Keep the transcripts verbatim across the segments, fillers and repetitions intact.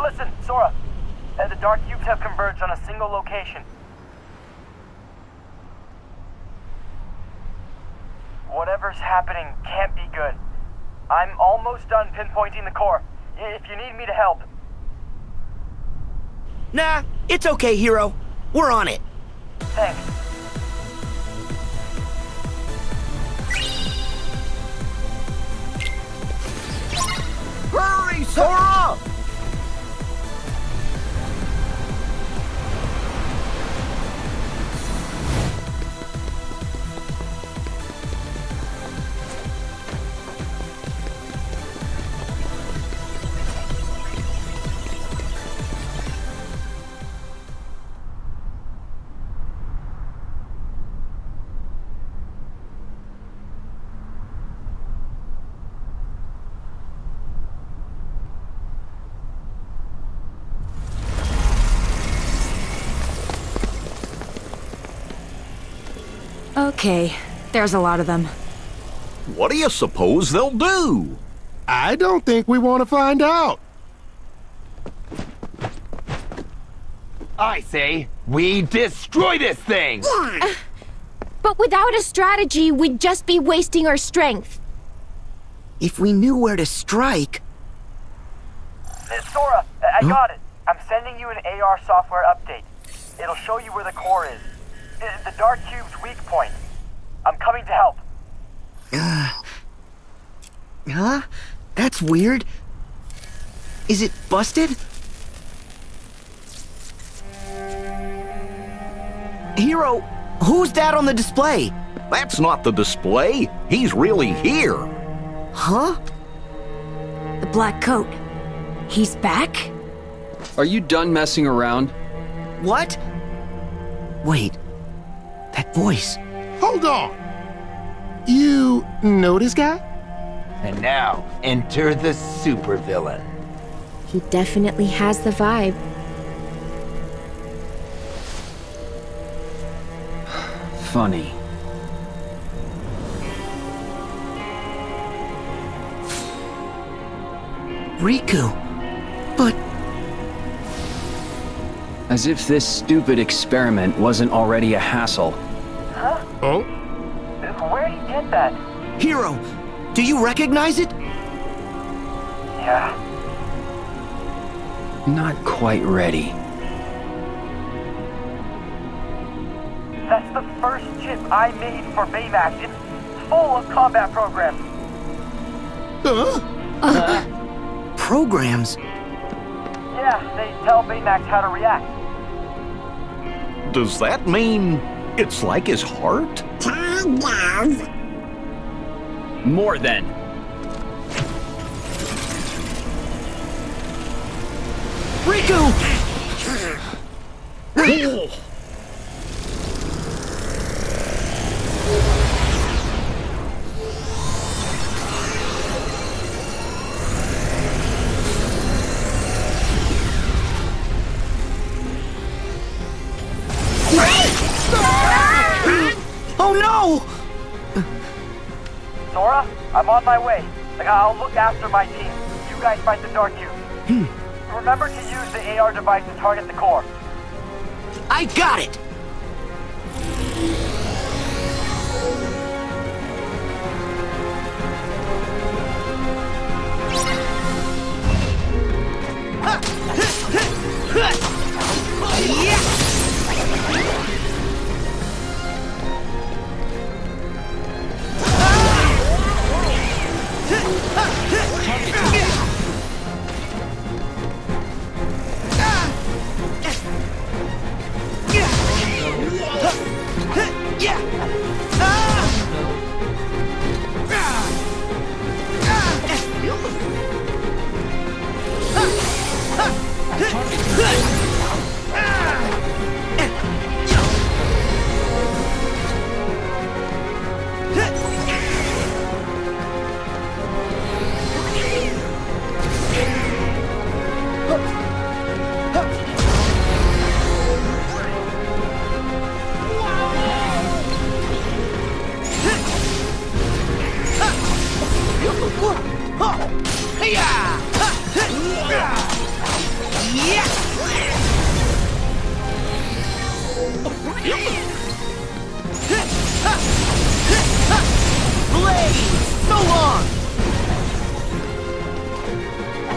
Listen, Sora. Uh, the Dark Cubes have converged on a single location. Whatever's happening can't be good. I'm almost done pinpointing the core. If you need me to help. Nah, it's okay, Hiro. We're on it. Thanks. Hurry, Sora! Okay, there's a lot of them. What do you suppose they'll do? I don't think we want to find out. I say, we destroy this thing! Uh, but without a strategy, we'd just be wasting our strength. If we knew where to strike... Uh, Sora, I huh? got it. I'm sending you an A R software update. It'll show you where the core is. The Dark Cube's weak point. I'm coming to help. Uh, huh? That's weird. Is it busted? Hiro, who's that on the display? That's not the display. He's really here. Huh? The black coat. He's back? Are you done messing around? What? Wait. That voice. Hold on. You know this guy? And now, enter the supervillain. He definitely has the vibe. Funny. Riku. But... As if this stupid experiment wasn't already a hassle. Huh? Oh? Where did you get that? Hiro, do you recognize it? Yeah. Not quite ready. That's the first chip I made for Baymax. It's full of combat programs. Huh? Uh-huh. Programs? Yeah, they tell Baymax how to react. Does that mean it's like his heart? Kind of. More than. Riku! Sora, I'm on my way. I'll look after my team. You guys fight the Dark Cube. Hmm. Remember to use the A R device to target the core. I got it! Yeah!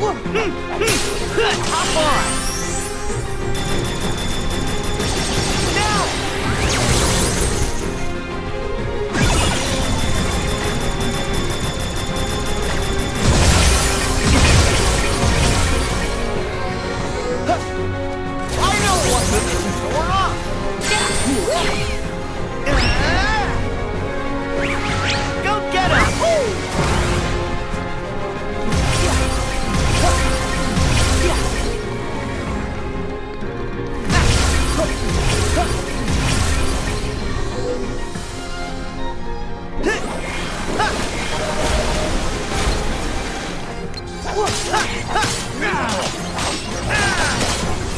Hop on!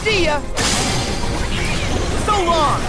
See ya! So long!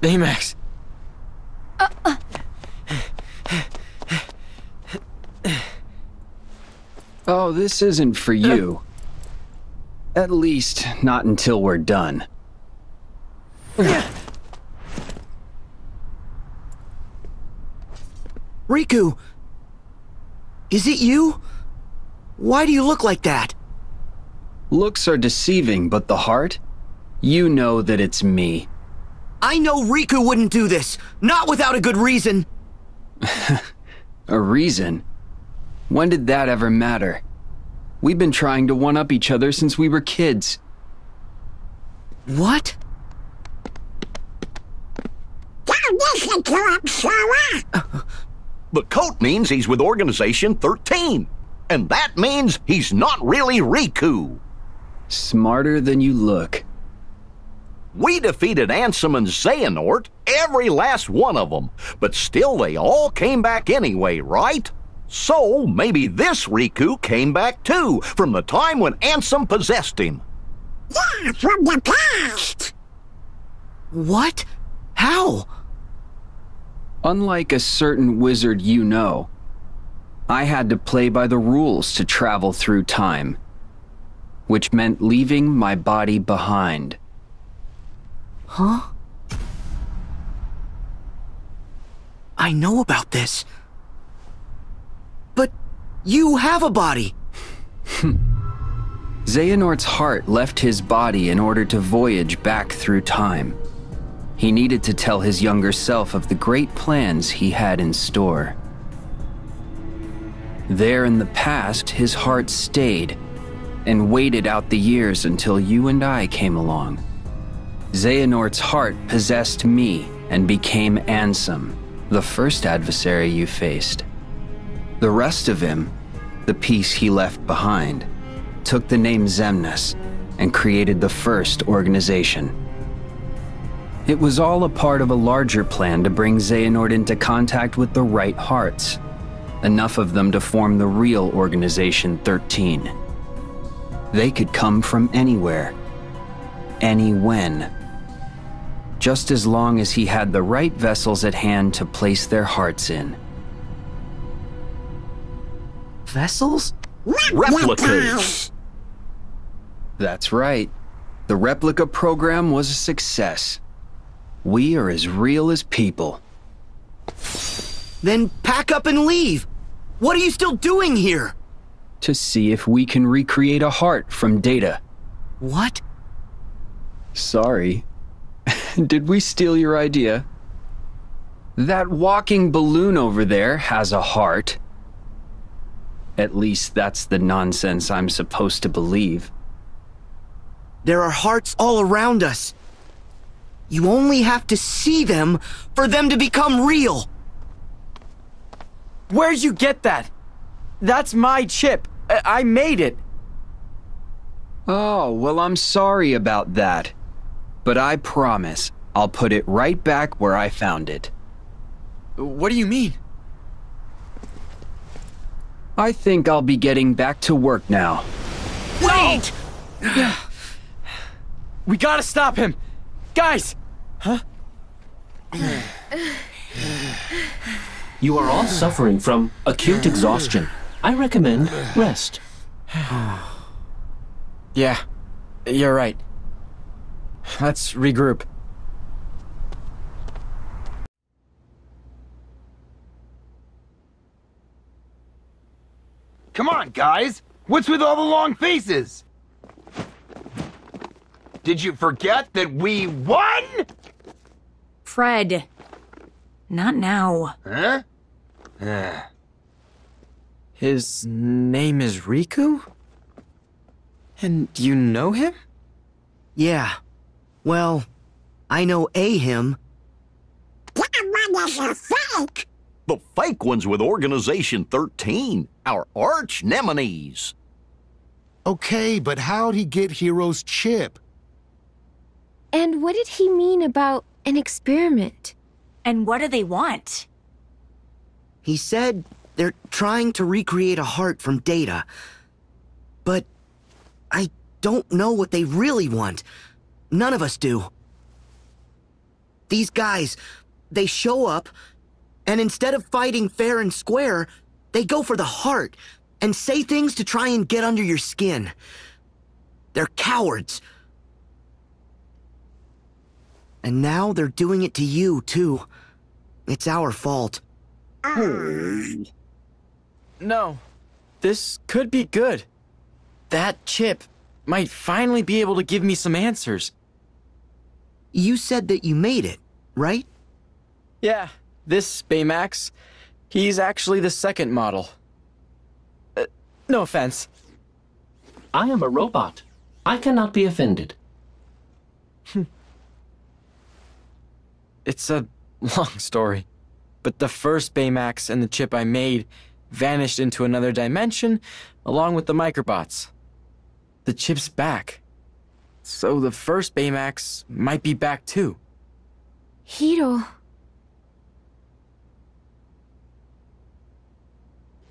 Baymax. Uh, uh. Oh, this isn't for you. Uh. At least, not until we're done. Riku! Is it you? Why do you look like that? Looks are deceiving, but the heart? You know that it's me. I know Riku wouldn't do this, not without a good reason. A reason? When did that ever matter? We've been trying to one-up each other since we were kids. What? The coat means he's with Organization thirteen, and that means he's not really Riku. Smarter than you look. We defeated Ansem and Xehanort, every last one of them, but still they all came back anyway, right? So maybe this Riku came back too, from the time when Ansem possessed him. Yeah, from the past! What? How? Unlike a certain wizard you know, I had to play by the rules to travel through time, which meant leaving my body behind. Huh? I know about this. But you have a body. Xehanort's heart left his body in order to voyage back through time. He needed to tell his younger self of the great plans he had in store. There in the past, his heart stayed and waited out the years until you and I came along. Xehanort's heart possessed me and became Ansem, the first adversary you faced. The rest of him, the piece he left behind, took the name Xemnas and created the first organization. It was all a part of a larger plan to bring Xehanort into contact with the right hearts, enough of them to form the real Organization thirteen. They could come from anywhere, any when. Just as long as he had the right vessels at hand to place their hearts in. Vessels? Replicas! That's right. The replica program was a success. We are as real as people. Then pack up and leave! What are you still doing here? To see if we can recreate a heart from data. What? Sorry. Did we steal your idea? That walking balloon over there has a heart. At least that's the nonsense I'm supposed to believe. There are hearts all around us. You only have to see them for them to become real. Where'd you get that? That's my chip. I, I made it. Oh, well, I'm sorry about that. But I promise, I'll put it right back where I found it. What do you mean? I think I'll be getting back to work now. Wait! We gotta stop him! Guys! Huh? You are all suffering from acute exhaustion. I recommend rest. Yeah, you're right. Let's regroup. Come on, guys! What's with all the long faces? Did you forget that we won? Fred, not now. Huh? Uh. His name is Riku? And you know him? Yeah. Well, I know a him. That one is a fake! The fake one's with Organization thirteen, our arch nemesis. Okay, but how'd he get Hiro's chip? And what did he mean about an experiment? And what do they want? He said they're trying to recreate a heart from data. But I don't know what they really want. None of us do. These guys, they show up, and instead of fighting fair and square, they go for the heart and say things to try and get under your skin. They're cowards. And now they're doing it to you, too. It's our fault. No. This could be good. That chip might finally be able to give me some answers. You said that you made it, right? Yeah, this Baymax. He's actually the second model. Uh, no offense. I am a robot. I cannot be offended. It's a long story, but the first Baymax and the chip I made vanished into another dimension along with the microbots. The chip's back, so the first Baymax might be back too. Hiro.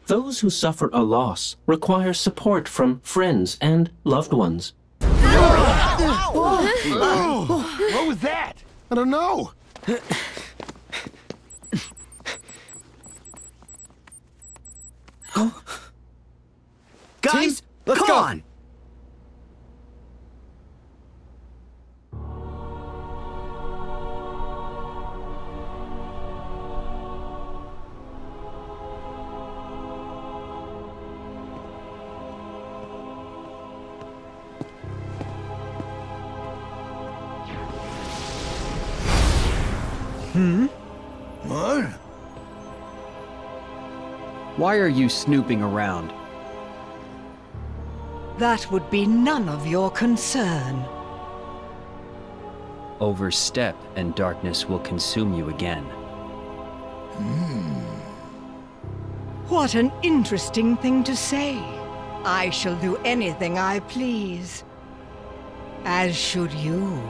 Those who suffer a loss require support from friends and loved ones. Ow! Ow! Ow! Ow! What was that? I don't know. Oh. Guys, Team, let's come go. on. Hmm? What? Why are you snooping around? That would be none of your concern. Overstep, and darkness will consume you again. Hmm. What an interesting thing to say. I shall do anything I please. As should you.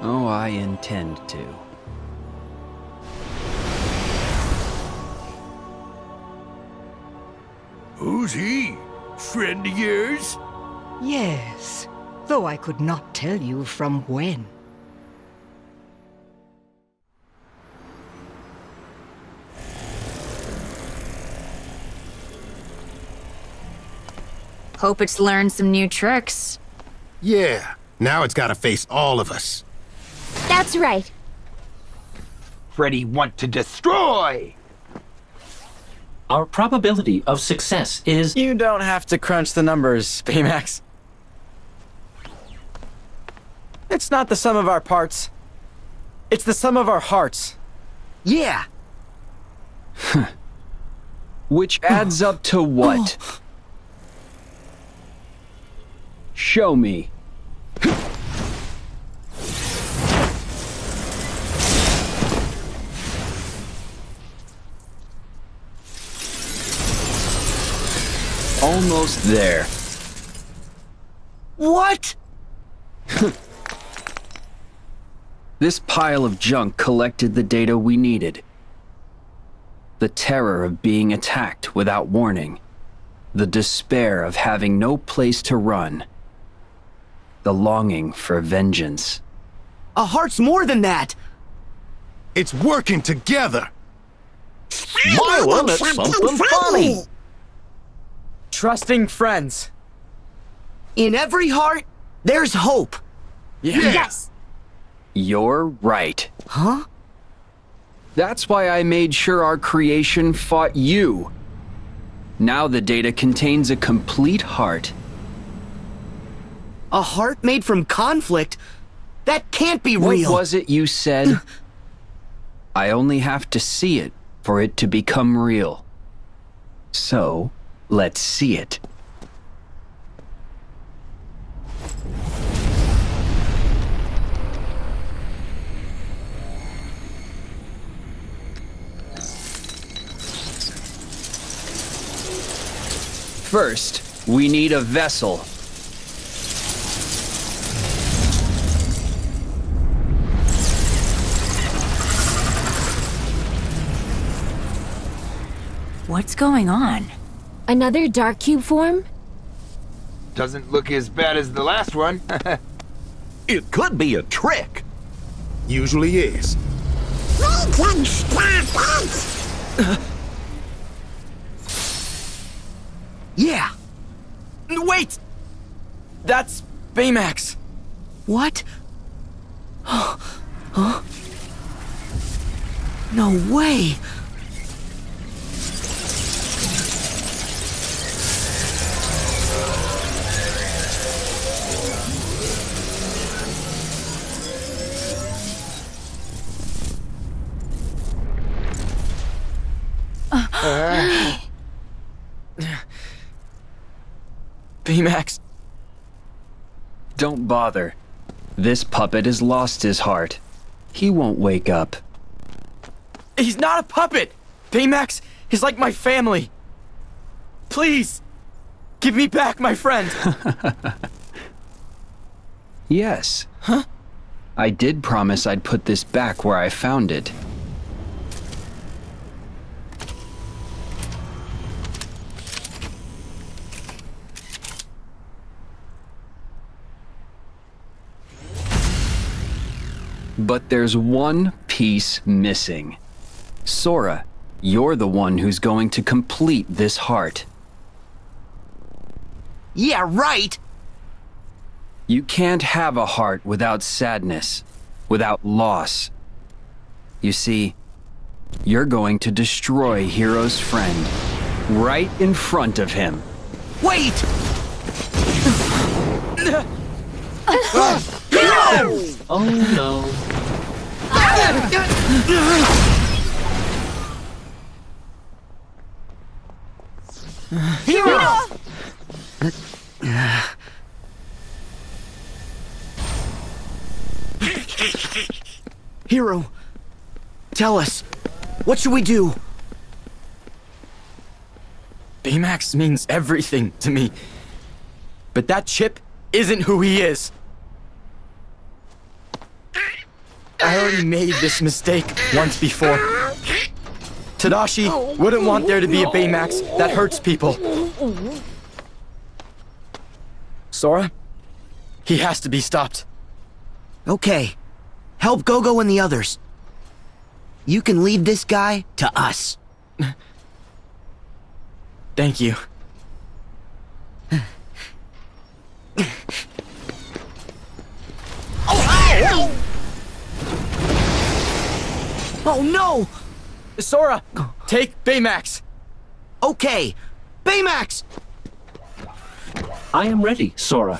Oh, I intend to. Who's he? Friend of yours? Yes, though I could not tell you from when. Hope it's learned some new tricks. Yeah, now it's gotta face all of us. That's right. Freddy want to destroy! Our probability of success is... You don't have to crunch the numbers, Baymax. It's not the sum of our parts. It's the sum of our hearts. Yeah! Which adds up to what? Oh. Show me. Almost there. What? This pile of junk collected the data we needed. The terror of being attacked without warning. the despair of having no place to run, the longing for vengeance. A heart's more than that! It's working together! My one, it's something funny! Trusting friends. In every heart, there's hope! Yes! Yes. You're right. Huh? That's why I made sure our creation fought you. Now the data contains a complete heart. A heart made from conflict? That can't be real! What was it you said? I only have to see it for it to become real. So, let's see it. First, we need a vessel. What's going on? Another dark cube form? Doesn't look as bad as the last one. It could be a trick. Usually is. We can stop it! Yeah! Wait! That's Baymax! What? Huh? No way! Uh. Baymax. Don't bother. This puppet has lost his heart. He won't wake up. He's not a puppet! Baymax is like my family. Please, give me back my friend. Yes. Huh? I did promise I'd put this back where I found it. But there's one piece missing. Sora, you're the one who's going to complete this heart. Yeah, right! You can't have a heart without sadness, without loss. You see, you're going to destroy Hiro's friend, right in front of him. Wait! Ah! No! Oh no. Hiro! Hiro, tell us, what should we do? Baymax means everything to me, but that chip isn't who he is. I already made this mistake once before. Tadashi wouldn't want there to be a Baymax that hurts people. Sora, he has to be stopped. Okay. Help Gogo and the others. You can lead this guy to us. Thank you. Oh! Oh no! Sora, take Baymax! Okay, Baymax! I am ready, Sora.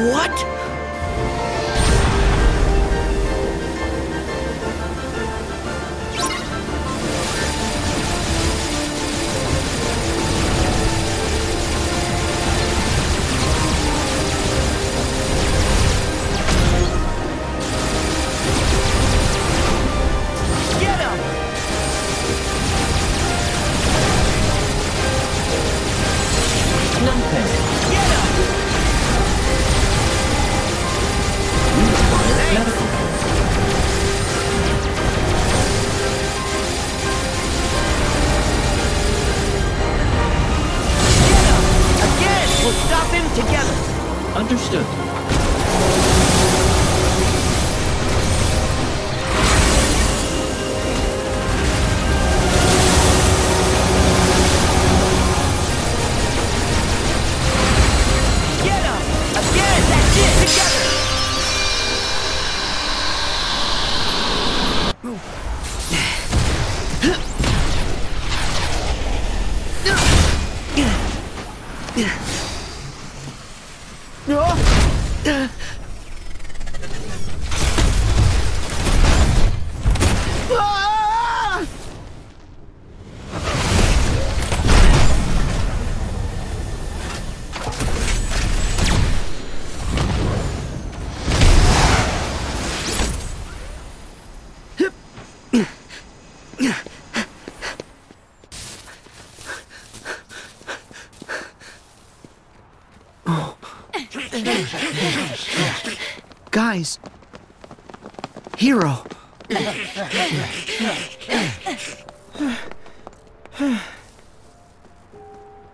What? Guys, Hiro.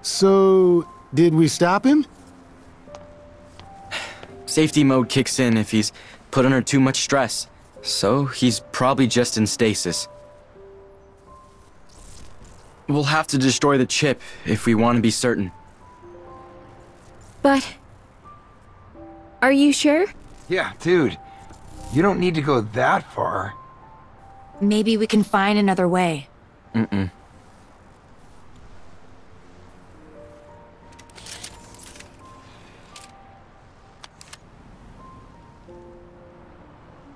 So, did we stop him? Safety mode kicks in if he's put under too much stress. So, he's probably just in stasis. We'll have to destroy the chip if we want to be certain. But... are you sure? Yeah, dude. You don't need to go that far. Maybe we can find another way. Mm-mm.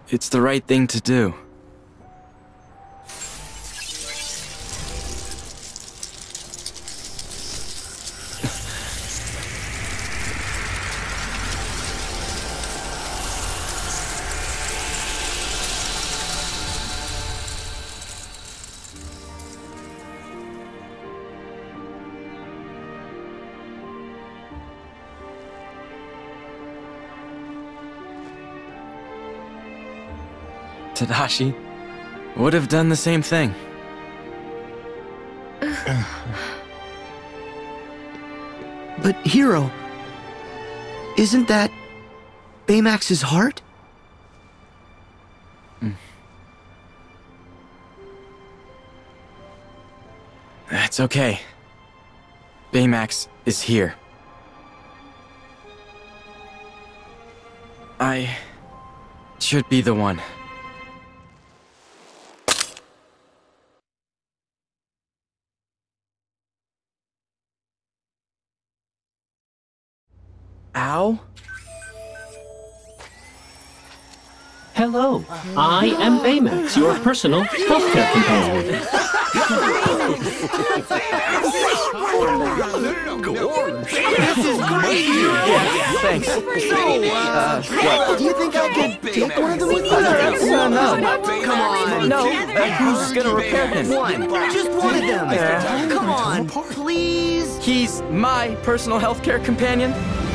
It's the right thing to do. Tadashi would have done the same thing. But Hiro, isn't that Baymax's heart? Mm. That's okay. Baymax is here. I should be the one. Ow. Hello, I am Baymax, your personal healthcare companion. This is great! Yeah, thanks. Uh, what? Do you think I could take one of them with you? No, no. Come on. No, who's gonna repair him? One. Just one of them. Uh, Come on, please. He's my personal healthcare companion.